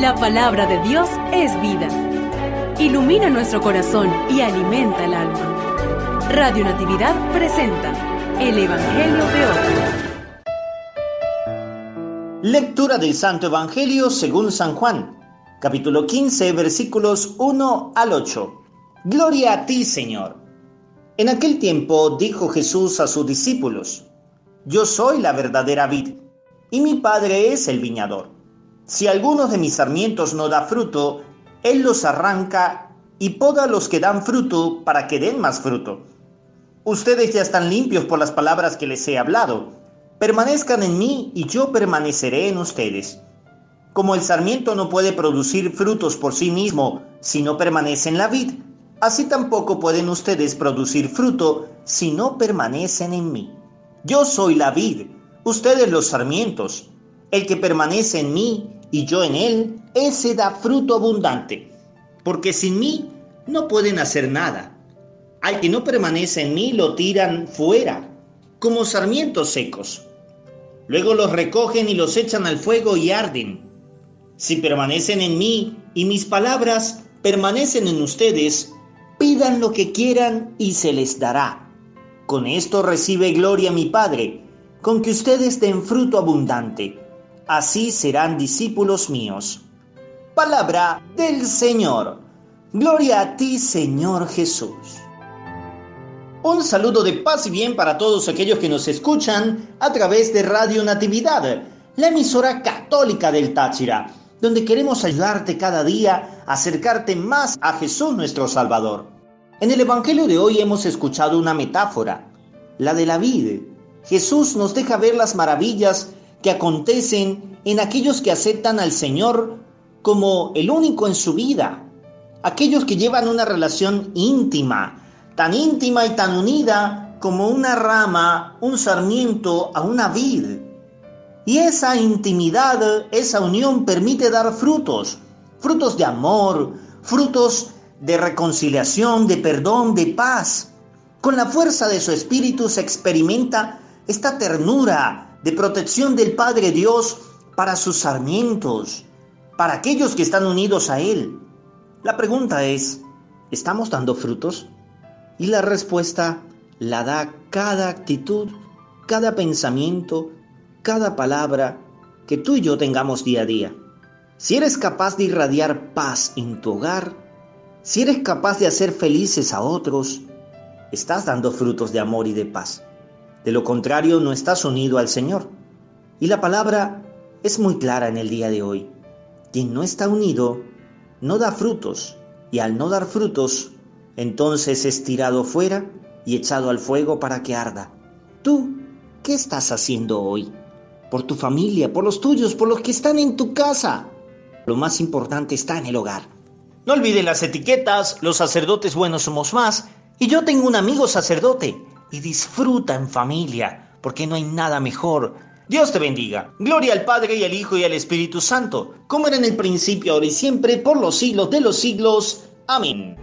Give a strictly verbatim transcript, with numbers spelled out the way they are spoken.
La palabra de Dios es vida. Ilumina nuestro corazón y alimenta el alma. Radio Natividad presenta el Evangelio de hoy. Lectura del Santo Evangelio según San Juan, capítulo quince, versículos uno al ocho. Gloria a ti, Señor. En aquel tiempo dijo Jesús a sus discípulos: Yo soy la verdadera vid, y mi Padre es el viñador. Si alguno de mis sarmientos no da fruto, Él los arranca y poda los que dan fruto para que den más fruto. Ustedes ya están limpios por las palabras que les he hablado. Permanezcan en mí y yo permaneceré en ustedes. Como el sarmiento no puede producir frutos por sí mismo si no permanece en la vid, así tampoco pueden ustedes producir fruto si no permanecen en mí. Yo soy la vid, ustedes los sarmientos. El que permanece en mí y yo en él, ese da fruto abundante, porque sin mí no pueden hacer nada. Al que no permanece en mí lo tiran fuera, como sarmientos secos. Luego los recogen y los echan al fuego y arden. Si permanecen en mí y mis palabras permanecen en ustedes, pidan lo que quieran y se les dará. Con esto recibe gloria mi Padre, con que ustedes den fruto abundante. Así serán discípulos míos. Palabra del Señor. Gloria a ti, Señor Jesús. Un saludo de paz y bien para todos aquellos que nos escuchan a través de Radio Natividad, la emisora católica del Táchira, donde queremos ayudarte cada día a acercarte más a Jesús nuestro Salvador. En el Evangelio de hoy hemos escuchado una metáfora, la de la vid. Jesús nos deja ver las maravillas que acontecen en aquellos que aceptan al Señor como el único en su vida, aquellos que llevan una relación íntima, tan íntima y tan unida como una rama, un sarmiento a una vid. Y esa intimidad, esa unión permite dar frutos, frutos de amor, frutos de reconciliación, de perdón, de paz. Con la fuerza de su espíritu se experimenta esta ternura de protección del Padre Dios para sus sarmientos, para aquellos que están unidos a Él. La pregunta es, ¿estamos dando frutos? Y la respuesta la da cada actitud, cada pensamiento, cada palabra que tú y yo tengamos día a día. Si eres capaz de irradiar paz en tu hogar, si eres capaz de hacer felices a otros, estás dando frutos de amor y de paz. De lo contrario, no estás unido al Señor. Y la palabra es muy clara en el día de hoy. Quien no está unido, no da frutos. Y al no dar frutos, entonces es tirado fuera y echado al fuego para que arda. Tú, ¿qué estás haciendo hoy? Por tu familia, por los tuyos, por los que están en tu casa. Lo más importante está en el hogar. No olviden las etiquetas, los sacerdotes buenos somos más. Y yo tengo un amigo sacerdote. Y disfruta en familia, porque no hay nada mejor. Dios te bendiga. Gloria al Padre, y al Hijo, y al Espíritu Santo, como era en el principio, ahora y siempre, por los siglos de los siglos. Amén.